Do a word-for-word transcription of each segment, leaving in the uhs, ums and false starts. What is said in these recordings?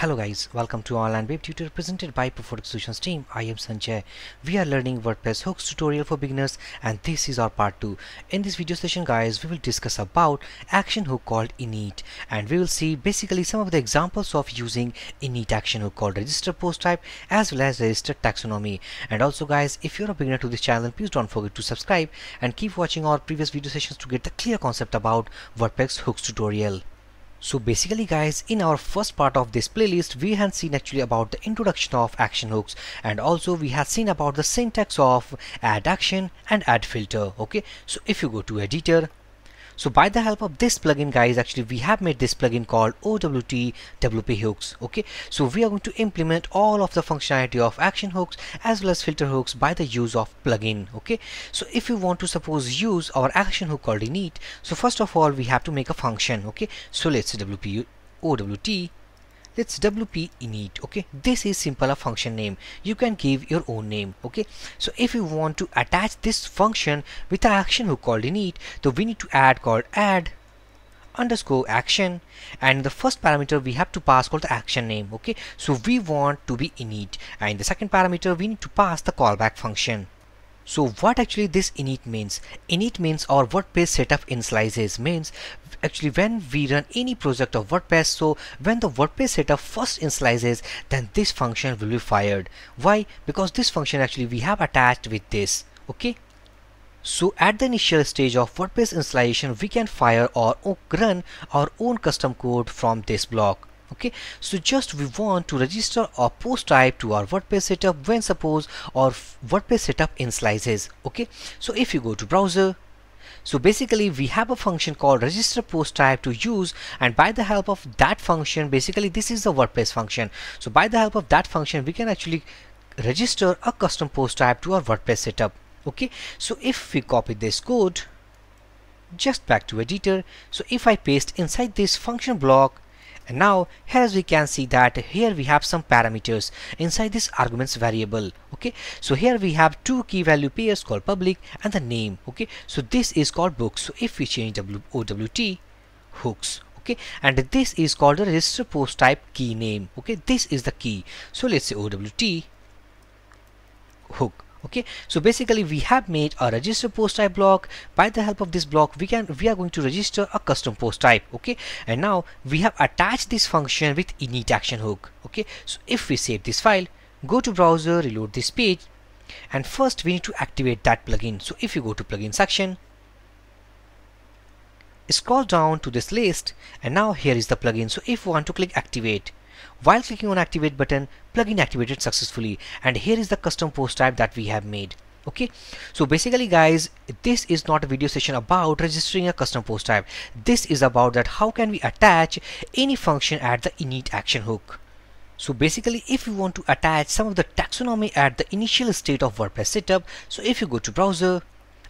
Hello guys, welcome to Online Web Tutor presented by Preferred Solutions team. I am Sanjay. We are learning WordPress hooks tutorial for beginners and this is our part two. In this video session guys, we will discuss about action hook called init and we will see basically some of the examples of using init action hook called register post type as well as register taxonomy. And also guys, if you're a beginner to this channel, please don't forget to subscribe and keep watching our previous video sessions to get the clear concept about WordPress hooks tutorial. So basically guys, in our first part of this playlist we had seen actually about the introduction of action hooks and also we had seen about the syntax of add action and add filter. Okay, so if you go to editor, so by the help of this plugin guys, actually we have made this plugin called O W T W P hooks. Okay, so we are going to implement all of the functionality of action hooks as well as filter hooks by the use of plugin. Okay, so if you want to suppose use our action hook called init, so first of all we have to make a function. Okay, so let's wp owt, let's wp init. Okay, this is simple a function name, you can give your own name. Okay, so if you want to attach this function with an action hook called init, so we need to add called add underscore action and the first parameter we have to pass called the action name. Okay, so we want to be init and the second parameter we need to pass the callback function. So what actually this init means? Init means our WordPress setup in slices, means actually when we run any project of WordPress, so when the WordPress setup first initializes, then this function will be fired. Why? Because this function actually we have attached with this. Okay, so at the initial stage of WordPress installation we can fire or run our own custom code from this block. Okay, so just we want to register or post type to our WordPress setup when suppose our WordPress setup initializes. Okay, so if you go to browser, so basically we have a function called register post type to use and by the help of that function, basically this is the WordPress function, so by the help of that function we can actually register a custom post type to our WordPress setup. Okay, so if we copy this code just back to editor, so if I paste inside this function block, and now here as we can see that here we have some parameters inside this arguments variable. Okay, so here we have two key value pairs called public and the name. Okay, so this is called books. So if we change owt hooks, okay, and this is called the register post type key name. Okay, this is the key, so let's say owt hook. Okay, so basically we have made a register post type block. By the help of this block we can we are going to register a custom post type. Okay, and now we have attached this function with init action hook. Okay, so if we save this file, go to browser, reload this page, and first we need to activate that plugin. So if you go to plugin section, scroll down to this list, and now here is the plugin. So if you want to click activate, while clicking on activate button, plugin activated successfully, and here is the custom post type that we have made. Okay, so basically guys, this is not a video session about registering a custom post type. This is about that how can we attach any function at the init action hook. So basically if you want to attach some of the taxonomy at the initial state of WordPress setup, so if you go to browser,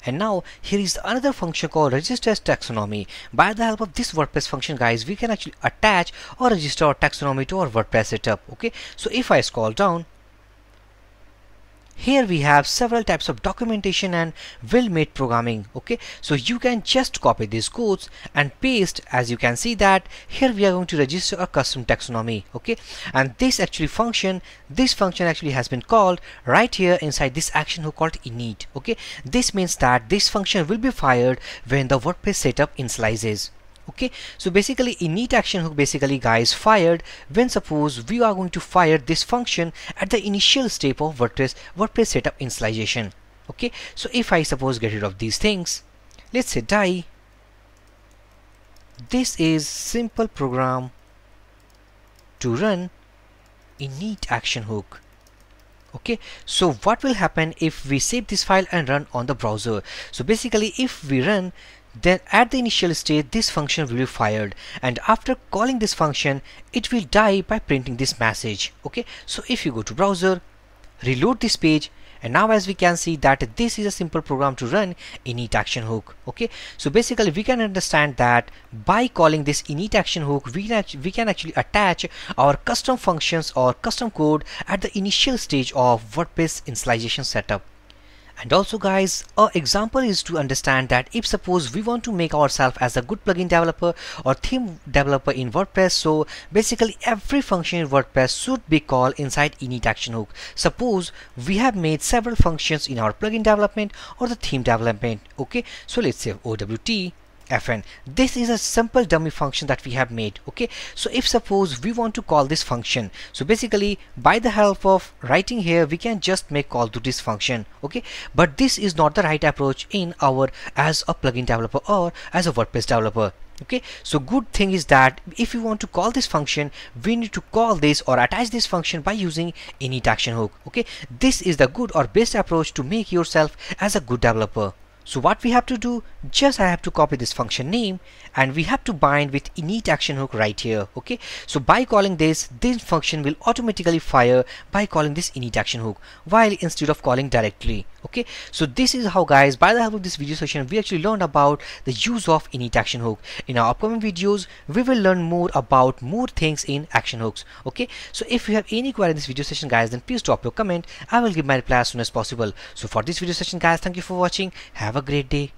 and now here is another function called register taxonomy. By the help of this WordPress function guys, we can actually attach or register our taxonomy to our WordPress setup. Okay, so if I scroll down, here we have several types of documentation and well-made programming. Okay, so you can just copy these codes and paste. As you can see that here we are going to register a custom taxonomy. Okay, and this actually function, this function actually has been called right here inside this action hook called init. Okay, this means that this function will be fired when the WordPress setup initializes. Okay, so basically init action hook basically guys fired when suppose we are going to fire this function at the initial step of WordPress WordPress setup initialization. Okay, so if I suppose get rid of these things, let's say die, this is simple program to run init action hook. Okay, so what will happen if we save this file and run on the browser? So basically if we run, then at the initial state this function will be fired, and after calling this function it will die by printing this message. Okay, so if you go to browser, reload this page, and now as we can see that this is a simple program to run init action hook. Okay, so basically we can understand that by calling this init action hook we can, we can actually attach our custom functions or custom code at the initial stage of WordPress installation setup. And also guys, an example is to understand that if suppose we want to make ourselves as a good plugin developer or theme developer in WordPress, so basically every function in WordPress should be called inside init action hook. Suppose we have made several functions in our plugin development or the theme development. Okay, so let's say O W T Fn. This is a simple dummy function that we have made. Okay, so if suppose we want to call this function, so basically by the help of writing here we can just make call to this function. Okay, but this is not the right approach in our as a plugin developer or as a WordPress developer. Okay, so good thing is that if you want to call this function, we need to call this or attach this function by using init action hook. Okay, this is the good or best approach to make yourself as a good developer. So what we have to do, just I have to copy this function name and we have to bind with init action hook right here. Okay, so by calling this, this function will automatically fire by calling this init action hook while instead of calling directly. Okay, so this is how guys, by the help of this video session, we actually learned about the use of init action hook. In our upcoming videos, we will learn more about more things in action hooks. Okay, so if you have any query in this video session guys, then please drop your comment. I will give my reply as soon as possible. So for this video session guys, thank you for watching. Have a Have a great day.